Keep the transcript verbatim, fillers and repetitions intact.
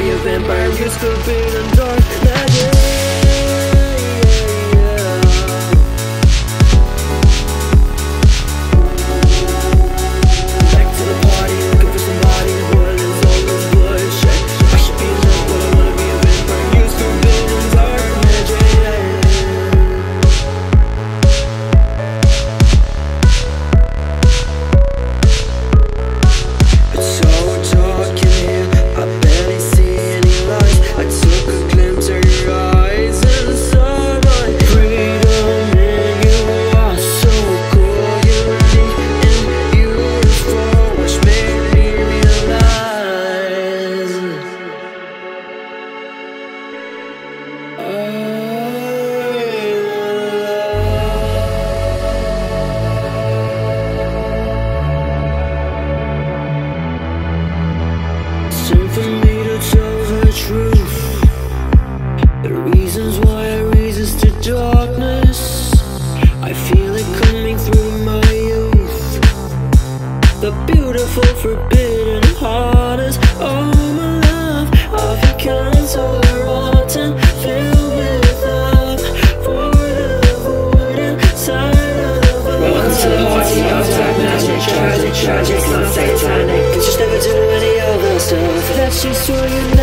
be a vampire, you still be in the dark magic. Forbidden heart is all my love. Of your kind, so rotten, filled with love for the void inside of us. Welcome to the party of dark magic, tragic, tragic, not satanic. It's just never do any other stuff that she's doing.